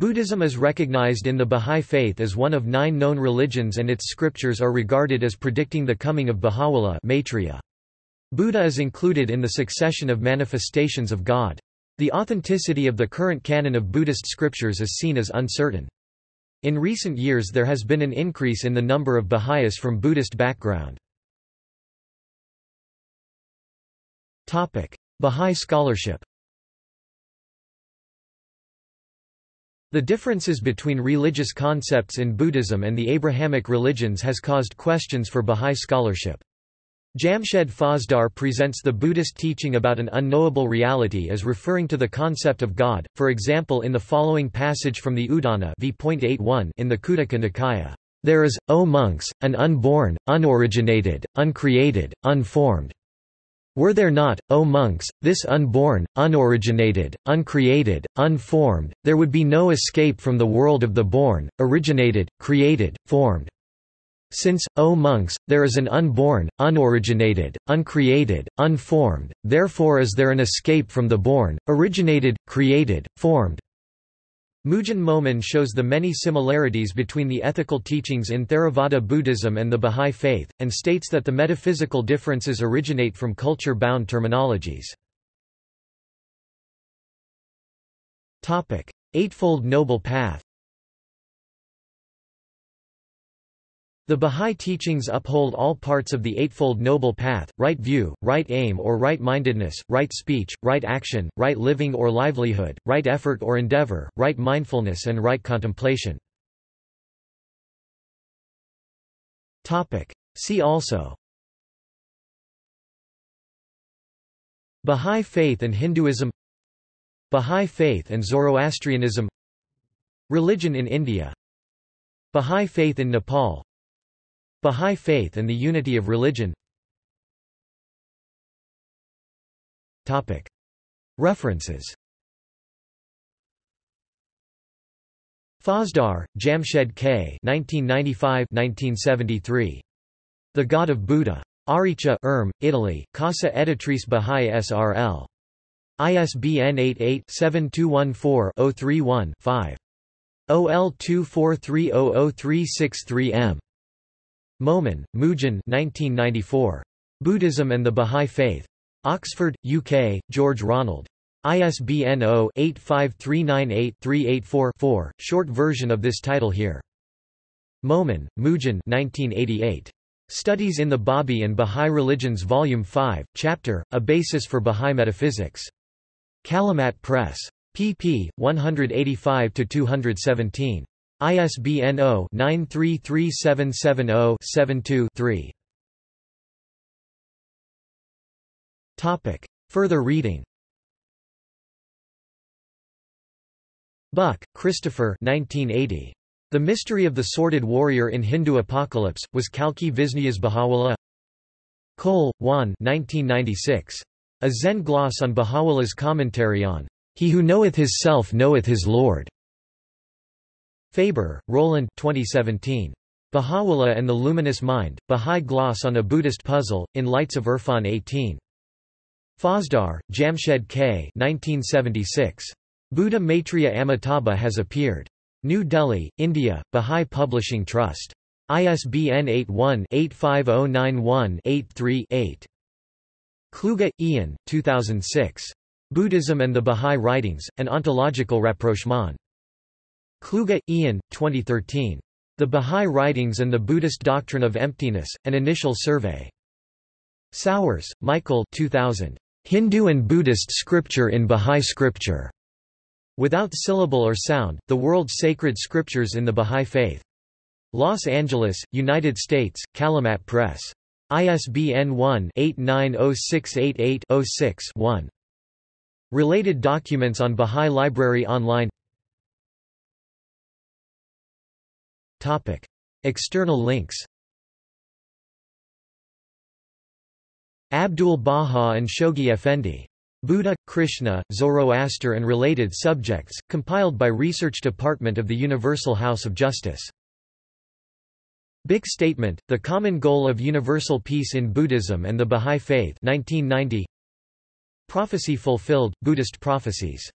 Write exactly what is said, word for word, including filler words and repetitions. Buddhism is recognized in the Baha'i faith as one of nine known religions, and its scriptures are regarded as predicting the coming of Bahá'u'lláh Maitreya. Buddha is included in the succession of manifestations of God. The authenticity of the current canon of Buddhist scriptures is seen as uncertain. In recent years there has been an increase in the number of Baha'is from Buddhist background. Baha'i scholarship. The differences between religious concepts in Buddhism and the Abrahamic religions has caused questions for Baha'i scholarship. Jamshed Fazdar presents the Buddhist teaching about an unknowable reality as referring to the concept of God, for example in the following passage from the Udana v eighty-one in the Khuddaka Nikāya, "There is, O monks, an unborn, unoriginated, uncreated, unformed. Were there not, O monks, this unborn, unoriginated, uncreated, unformed, there would be no escape from the world of the born, originated, created, formed. Since, O monks, there is an unborn, unoriginated, uncreated, unformed, therefore is there an escape from the born, originated, created, formed." Moojan Momen shows the many similarities between the ethical teachings in Theravada Buddhism and the Baha'i faith, and states that the metaphysical differences originate from culture-bound terminologies. Eightfold Noble Path. The Baha'i teachings uphold all parts of the Eightfold Noble Path: right view, right aim or right-mindedness, right speech, right action, right living or livelihood, right effort or endeavor, right mindfulness and right contemplation. See also: Baha'i faith and Hinduism, Baha'i faith and Zoroastrianism, religion in India, Baha'i faith in Nepal, Baha'i faith and the unity of religion. Topic. References. Fazdar, Jamshed K. nineteen ninety-five to nineteen seventy-three. The God of Buddha. Ariccia, Erm, Italy, Casa Editrice Bahá'í S R L I S B N eighty-eight, seventy-two fourteen, oh thirty-one, five. O L two four three zero zero three six three M. Momen, Moojan nineteen ninety-four. Buddhism and the Baha'i Faith. Oxford, U K, George Ronald. I S B N zero eight five three nine eight three eight four four, short version of this title here. Momen, Moojan nineteen eighty-eight. Studies in the Babi and Baha'i Religions Volume five, Chapter, A Basis for Baha'i Metaphysics. Kalimat Press. pp. one eighty-five to two seventeen. I S B N zero nine three three seven seven zero seven two three. Topic. Further reading. Buck, Christopher. nineteen eighty. The Mystery of the Sordid Warrior in Hindu Apocalypse, was Kalki Viznaya's Bahá'u'lláh. Cole, Juan. nineteen ninety-six. A Zen gloss on Bahá'u'lláh's commentary on "He who knoweth his self knoweth his Lord." Faber, Roland. twenty seventeen. Bahá'u'lláh and the Luminous Mind, Bahá'í Gloss on a Buddhist Puzzle, in Lights of Irfan eighteen. Fazdar, Jamshed K. nineteen seventy-six. Buddha Maitreya Amitabha Has Appeared. New Delhi, India, Baha'i Publishing Trust. I S B N eighty-one, eight five zero nine one, eight three, eight. Kluge, Ian, two thousand six. Buddhism and the Baha'i Writings, An Ontological Rapprochement. Kluge, Ian, twenty thirteen. The Baha'i Writings and the Buddhist Doctrine of Emptiness, An Initial Survey. Sowers, Michael. two thousand. Hindu and Buddhist Scripture in Baha'i Scripture. Without Syllable or Sound, The World's Sacred Scriptures in the Baha'i Faith. Los Angeles, United States, Kalimat Press. I S B N one, eight nine zero six eight eight, zero six, one. Related documents on Baha'i Library Online. Topic. External links. Abdul Baha and Shoghi Effendi. Buddha, Krishna, Zoroaster and Related Subjects, compiled by Research Department of the Universal House of Justice. Big Statement, The Common Goal of Universal Peace in Buddhism and the Baha'i Faith, nineteen ninety. Prophecy Fulfilled, Buddhist Prophecies.